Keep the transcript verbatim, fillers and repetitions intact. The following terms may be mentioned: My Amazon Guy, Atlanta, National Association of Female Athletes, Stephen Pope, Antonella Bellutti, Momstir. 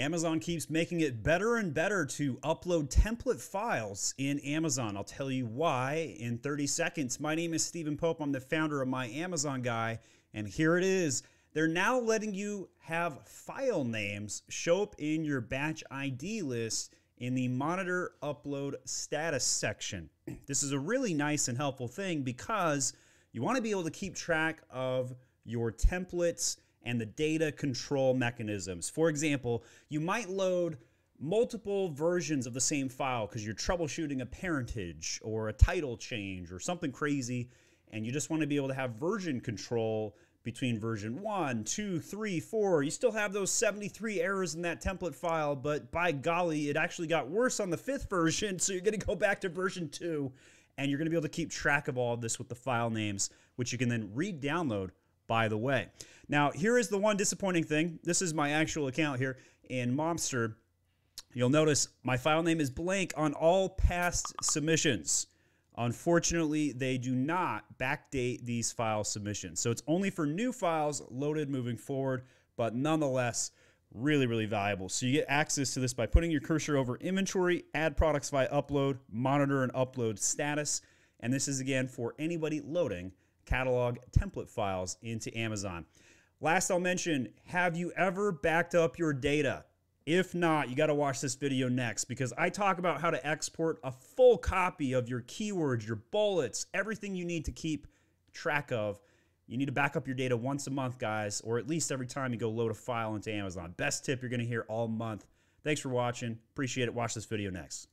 Amazon keeps making it better and better to upload template files in Amazon. I'll tell you why in thirty seconds. My name is Stephen Pope. I'm the founder of My Amazon Guy, and here it is. They're now letting you have file names show up in your batch I D list in the monitor upload status section. This is a really nice and helpful thing because you want to be able to keep track of your templates and the data control mechanisms. For example, you might load multiple versions of the same file because you're troubleshooting a parentage or a title change or something crazy, and you just want to be able to have version control between version one, two, three, four. You still have those seventy-three errors in that template file, but by golly, it actually got worse on the fifth version, so you're going to go back to version two, and you're going to be able to keep track of all of this with the file names, which you can then re-download, by the way. Now, here is the one disappointing thing. This is my actual account here in Momstir. You'll notice my file name is blank on all past submissions. Unfortunately, they do not backdate these file submissions. So it's only for new files loaded moving forward, but nonetheless, really, really valuable. So you get access to this by putting your cursor over inventory, add products via upload, monitor and upload status. And this is again for anybody loading catalog template files into Amazon. Last I'll mention, have you ever backed up your data? If not, you got to watch this video next, because I talk about how to export a full copy of your keywords, your bullets, everything you need to keep track of. You need to back up your data once a month, guys, or at least every time you go load a file into Amazon. Best tip you're going to hear all month. Thanks for watching. Appreciate it. Watch this video next.